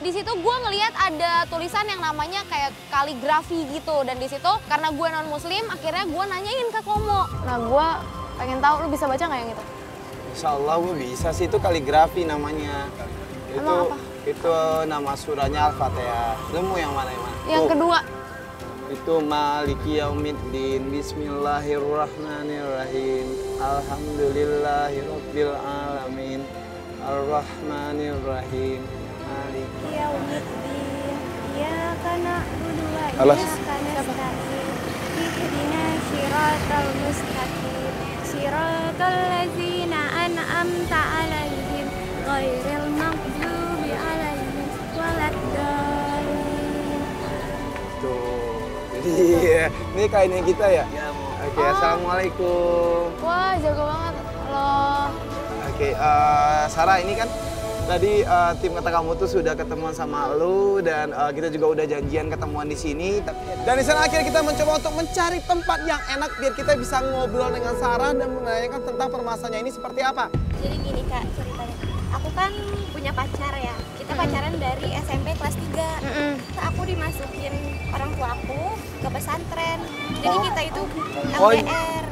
Di situ gue ngelihat ada tulisan yang namanya kayak kaligrafi gitu, dan di situ karena gue non muslim akhirnya gue nanyain ke Komo. Nah, gue pengen tahu lu bisa baca nggak yang itu? Insyaallah gue bisa sih, itu kaligrafi namanya. Itu emang apa? Itu nama surahnya Al Fatihah. Lu mau yang mana? Yang kedua. Itu Maliki Yaumiddin, bismillahirrahmanirrahim, alhamdulillahi rabbil alamin, arrahmanirrahim. Ya Umiddin, ya kana budua, ya kana staqim, ihdina siratal mustaqim, siratal lazina an'amta alaihim, ghairil maghdubi alaihim, waladdallin. Tuh, jadi ini kainnya kita ya? Ya, oke, Assalamualaikum. Wah, jago banget lo. Oke, Sarah ini kan tadi tim Katakan Putus sudah ketemuan sama lu, dan kita juga udah janjian ketemuan di sini. Dan di sana akhirnya kita mencoba untuk mencari tempat yang enak biar kita bisa ngobrol dengan Sarah dan menanyakan tentang permasalahannya ini seperti apa. Jadi gini Kak, ceritanya. Aku kan punya pacar ya. Kita pacaran dari SMP kelas 3. Terus aku dimasukin orang tua aku ke pesantren. Jadi kita itu LDR.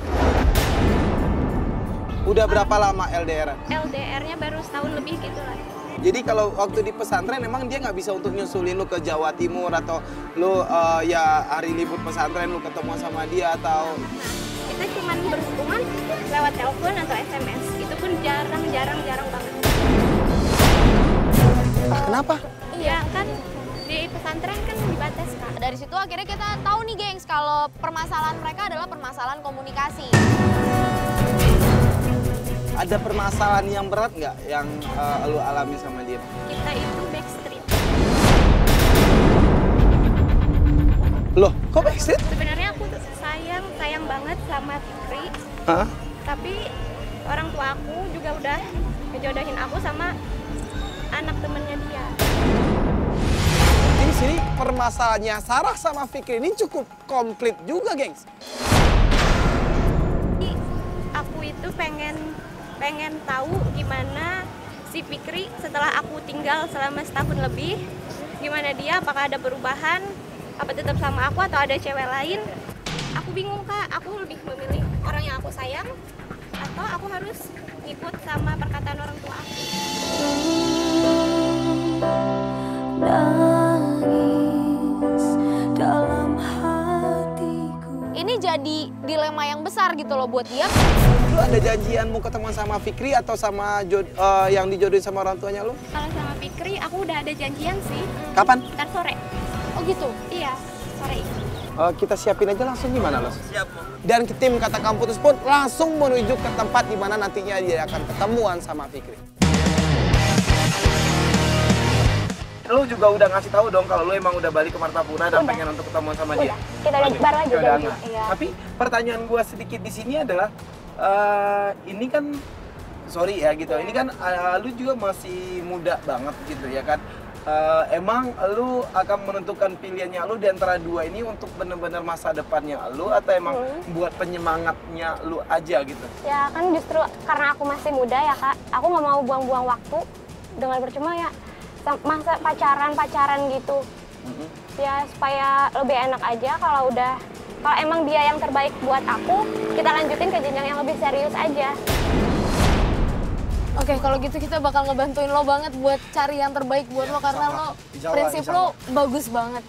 Udah berapa lama LDR-nya? LDR-nya baru setahun lebih gitu lah. Jadi kalau waktu di pesantren emang dia nggak bisa untuk nyusulin lu ke Jawa Timur, atau lu ya hari libur pesantren lu ketemu sama dia, atau? Kita cuma berhubungan lewat telepon atau SMS, itu pun jarang banget. Kenapa? Iya kan di pesantren kan dibatas Kak. Dari situ akhirnya kita tahu nih gengs kalau permasalahan mereka adalah permasalahan komunikasi. Ada permasalahan yang berat nggak yang lu alami sama dia? Kita itu backstreet. Loh, kok backstreet? Sebenarnya aku sayang banget sama Fikri. Tapi orang tua aku juga udah ngejodohin aku sama anak temennya dia. Di sini permasalahannya Sarah sama Fikri ini cukup komplit juga, gengs. Jadi, aku itu pengen tahu gimana si Fikri setelah aku tinggal selama setahun lebih, gimana dia, apakah ada perubahan, apa tetap sama aku atau ada cewek lain. Aku bingung Kak, aku lebih memilih orang yang aku sayang atau aku harus ngikut sama perkataan orang tua aku. Ini jadi dilema yang besar gitu loh buat dia. Lu ada janjian mau ketemu sama Fikri atau sama yang dijodohin sama orang tuanya lu? Kalau sama Fikri aku udah ada janjian sih. Kapan? Ntar sore. Oh gitu? Iya, sore. Kita siapin aja langsung gimana Los? Siap. Dan tim Katakan Putus pun langsung menuju ke tempat di mana nantinya dia akan ketemuan sama Fikri. Lu juga udah ngasih tahu dong kalau lu emang udah balik ke Martapura dan pengen untuk ketemuan sama dia? Kita udah bareng aja. Iya. Tapi pertanyaan gua sedikit di sini adalah, ini kan, sorry ya gitu, ini kan lu juga masih muda banget gitu ya kan. Emang lu akan menentukan pilihannya lu di antara dua ini untuk bener-bener masa depannya lu, atau emang buat penyemangatnya lu aja gitu? Ya kan justru karena aku masih muda ya Kak, aku nggak mau buang-buang waktu dengan percuma ya masa pacaran gitu. Ya supaya lebih enak aja kalau udah. Kalau emang dia yang terbaik buat aku, kita lanjutin ke jenjang yang lebih serius aja. Oke, kalau gitu kita bakal ngebantuin lo banget buat cari yang terbaik buat lo, karena lo prinsip lo bagus banget.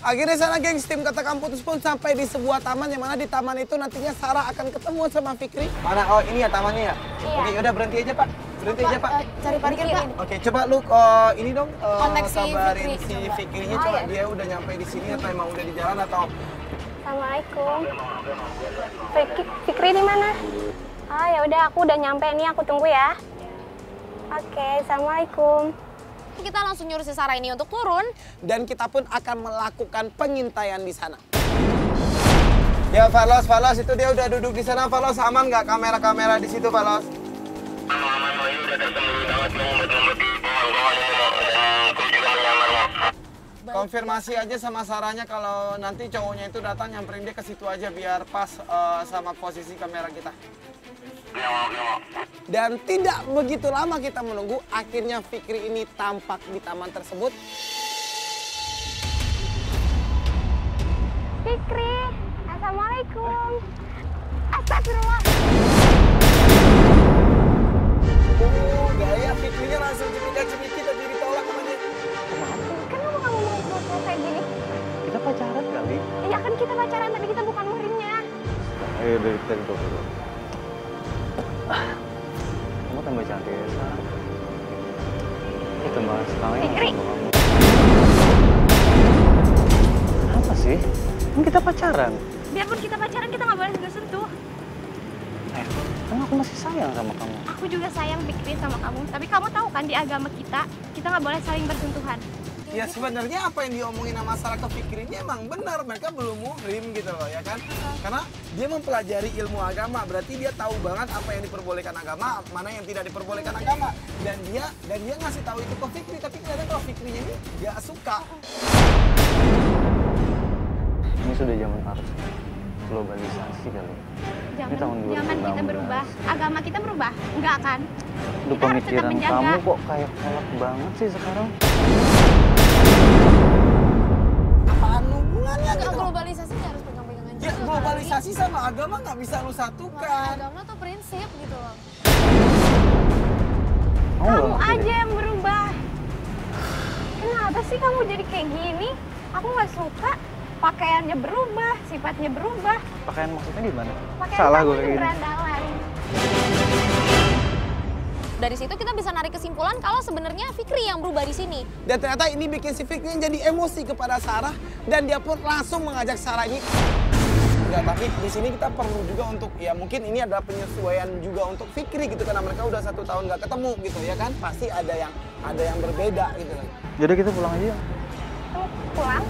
Akhirnya sana gengs, tim Katakan Putus pun sampai di sebuah taman yang mana di taman itu nantinya Sarah akan ketemu sama Fikri. Mana? Oh ini ya tamannya ya? Iya. Oke udah berhenti aja pak, berhenti coba, aja pak. Cari parkir pak. Oke coba lu ini dong, kabarin si Fikrinya coba. Coba dia udah nyampe di sini atau emang udah di jalan atau... Assalamualaikum. Fikri di mana? Ah ya udah aku udah nyampe nih, aku tunggu ya. Oke, assalamualaikum. Kita langsung nyuruh si Sarah ini untuk turun. Dan kita pun akan melakukan pengintaian di sana. Ya, Falos, Falos itu dia udah duduk di sana. Falos, aman nggak kamera-kamera di situ, Falos? Aman, ini udah tersembunyi banget. Konfirmasi aja sama Sarahnya kalau nanti cowoknya itu datang nyamperin dia ke situ aja biar pas sama posisi kamera kita. Dan tidak begitu lama kita menunggu, akhirnya Fikri ini tampak di taman tersebut. Fikri, assalamualaikum. Astagfirullah. Oh, gaya Fikrinya langsung cemika-cemiki tapi ditolak sama dia. Kenapa kamu ngomong kayak gini? Kita pacaran kali? Iya kan kita pacaran, tapi kita bukan muhrimnya. Ayo, baby, kita dulu. Kamu tambah cantik ya, Sarah. Itu mas, tangannya Fikri. Apa sih? Kan kita pacaran. Biarpun kita pacaran, kita nggak boleh sentuh-sentuh. Karena aku masih sayang sama kamu. Aku juga sayang Fikri sama kamu. Tapi kamu tahu kan di agama kita nggak boleh saling bersentuhan. Ya sebenarnya apa yang diomongin sama Sarah ke Fikri ini emang benar, mereka belum muhrim gitu loh ya kan. Karena dia mempelajari ilmu agama, berarti dia tahu banget apa yang diperbolehkan agama, mana yang tidak diperbolehkan agama. Dan dia ngasih tahu itu ke Fikri, tapi ternyata kalau Fikrinya ini gak suka. Ini sudah zaman harus globalisasi kali. Ini tahun 2019. Zaman kita berubah, agama kita berubah, enggak kan? Lu pemikiran kamu kok kayak kolot banget sih sekarang. Globalisasi sama agama nggak bisa lu satukan. Agama tuh prinsip gitu loh. Kamu aja yang berubah. Kenapa sih kamu jadi kayak gini? Aku nggak suka. Pakaiannya berubah, sifatnya berubah. Pakaian maksudnya di mana? Salah gue kayak gini. Dari situ kita bisa narik kesimpulan kalau sebenarnya Fikri yang berubah di sini. Dan ternyata ini bikin si Fikri jadi emosi kepada Sarah dan dia pun langsung mengajak Sarah ini. Enggak, tapi di sini kita perlu juga untuk ya mungkin ini adalah penyesuaian juga untuk Fikri gitu karena mereka udah 1 tahun nggak ketemu gitu ya kan pasti ada yang berbeda gitu. Jadi kita pulang aja. Pulang?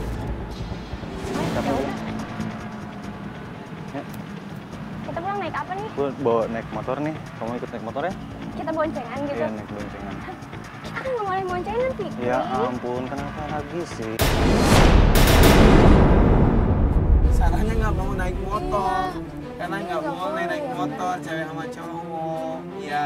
Ya. Kita pulang naik apa nih? Gue bawa naik motor nih, kamu ikut naik motor ya? Kita boncengan gitu? Iya, naik boncengan. Aku nggak boleh boncengan nanti. Ya ampun, kenapa lagi sih? Sarahnya nggak mau naik motor, iya. Karena nggak boleh naik motor, cewek sama cowok. Ya,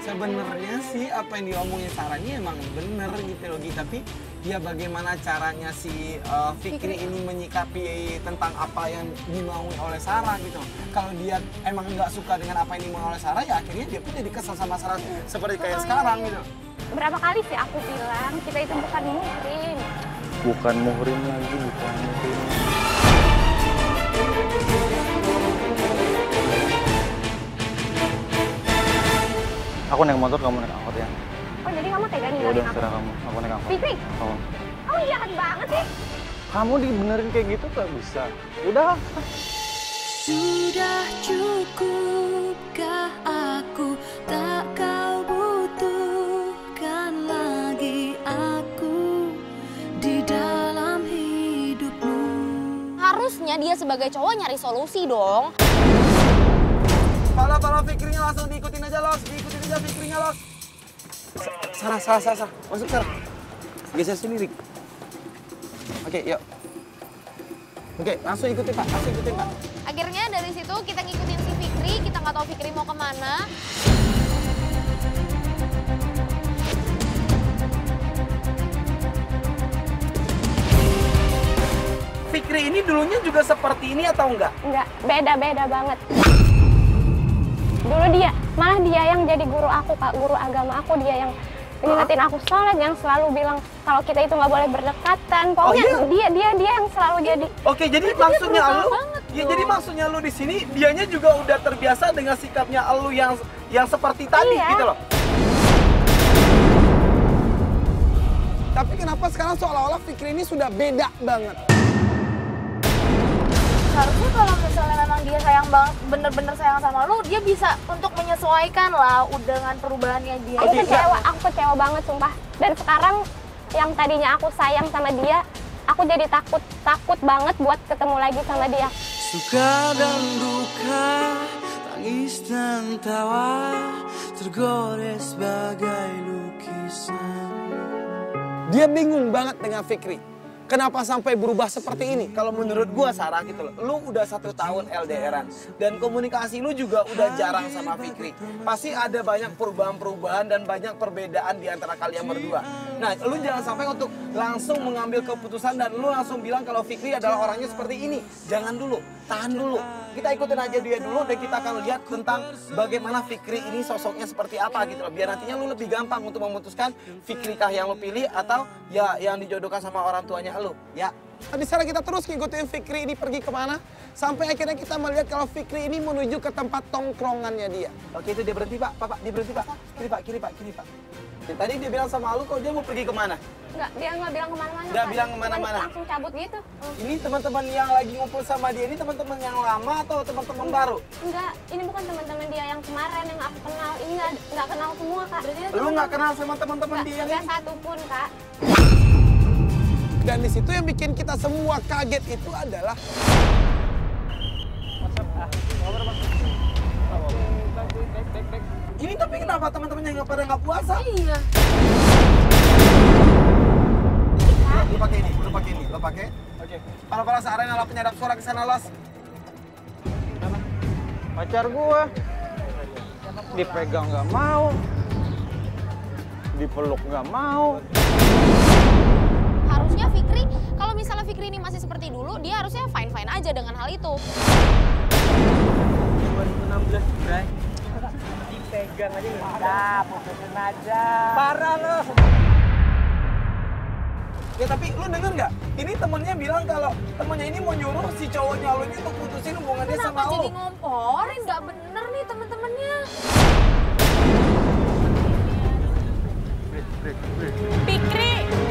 sebenarnya sih apa yang diomongin Sarahnya emang bener gitu loh. Tapi ya bagaimana caranya si Fikri ini menyikapi tentang apa yang dimaui oleh Sarah gitu. Kalau dia emang nggak suka dengan apa yang dimaui oleh Sarah, ya akhirnya dia pun jadi kesel sama Sarah seperti kayak sekarang gitu. Berapa kali sih aku bilang kita itu bukan muhrim. Bukan muhrim lagi, bukan muhrim. Aku naik motor, kamu naik angkot ya. Oh jadi kamu tega nih? Yaudah, serah kamu. Aku naik angkot. Fikri! Oh. Kamu jahat banget sih! Kamu dibenerin kayak gitu gak bisa. Udah. Sudah cukupkah aku tak kau butuhkan lagi aku di dalam hidupmu. Harusnya dia sebagai cowok nyari solusi dong. Kalau Fikrinya langsung diikutin aja, Los. Diikutin aja Fikrinya, Los. Sarah. Masuk, Sarah. Geser sendiri. Oke, yuk. Oke, langsung ikutin, Pak. Langsung ikutin, Pak. Akhirnya dari situ kita ngikutin si Fikri. Kita nggak tahu Fikri mau kemana. Fikri ini dulunya juga seperti ini atau enggak? Enggak. Beda-beda banget. Dulu dia, malah dia yang jadi guru aku, Pak. Guru agama aku, dia yang ngingetin aku sholat, yang selalu bilang kalau kita itu nggak boleh berdekatan. Pokoknya dia yang selalu jadi. Oke, jadi maksudnya lu, ya, jadi maksudnya lu di sini dianya juga udah terbiasa dengan sikapnya lu yang seperti tadi gitu loh. Tapi kenapa sekarang seolah-olah Fikri ini sudah beda banget? Harusnya kalau misalnya memang dia sayang banget, bener-bener sayang sama lu, dia bisa untuk menyesuaikan lah dengan perubahannya dia. Aku kecewa banget sumpah. Dan sekarang yang tadinya aku sayang sama dia, aku jadi takut banget buat ketemu lagi sama dia. Suka dan duka, tangis dan tawa, tergores bagai lukisan. Dia bingung banget dengan Fikri. Kenapa sampai berubah seperti ini? Kalau menurut gua Sarah gitu loh, lu udah 1 tahun LDR-an dan komunikasi lu juga udah jarang sama Fikri. Pasti ada banyak perubahan-perubahan dan banyak perbedaan di antara kalian berdua. Nah, lu jangan sampai untuk langsung mengambil keputusan dan lu langsung bilang kalau Fikri adalah orangnya seperti ini. Jangan dulu, tahan dulu. Kita ikutin aja dia dulu dan kita akan lihat tentang bagaimana Fikri ini sosoknya seperti apa gitu loh. Biar nantinya lu lebih gampang untuk memutuskan Fikri kah yang lu pilih atau ya yang dijodohkan sama orang tuanya. Halo, ya. Tadi Sarah kita terus ngikutin Fikri ini pergi kemana, sampai akhirnya kita melihat kalau Fikri ini menuju ke tempat tongkrongannya dia. Oke, itu dia berhenti pak, dia berhenti pak. Kiri pak, kiri pak. Dan tadi dia bilang sama lu kok dia mau pergi kemana? Enggak, dia nggak bilang kemana-mana. Nggak bilang kemana-mana. Langsung cabut gitu. Ini teman-teman yang lagi ngumpul sama dia ini teman-teman yang lama atau teman-teman baru? Enggak, ini bukan teman-teman dia yang kemarin yang aku kenal. Ini nggak kenal semua kak. Lu nggak kenal sama teman-teman dia? Nggak satu pun kak. Dan di situ yang bikin kita semua kaget itu adalah ini. Tapi kenapa teman-temannya nggak pada nggak puasa? Iya. Lu pakai ini, lu pakai. Oke. Para Sarah yang penyadap suara kesana los. Pacar gua dipegang nggak mau, dipeluk nggak mau. Harusnya Fikri, kalau misalnya Fikri ini masih seperti dulu, dia harusnya fine-fine aja dengan hal itu. 2016, Bray. Dipegang aja nggak bisa, fokusin aja. Parah loh. Ya tapi lu denger nggak? Ini temennya bilang kalau temennya ini mau nyuruh si cowoknya lu ini untuk putusin hubungannya sama lu. Kenapa jadi ngomporin? Nggak bener nih temen-temennya. Fikri!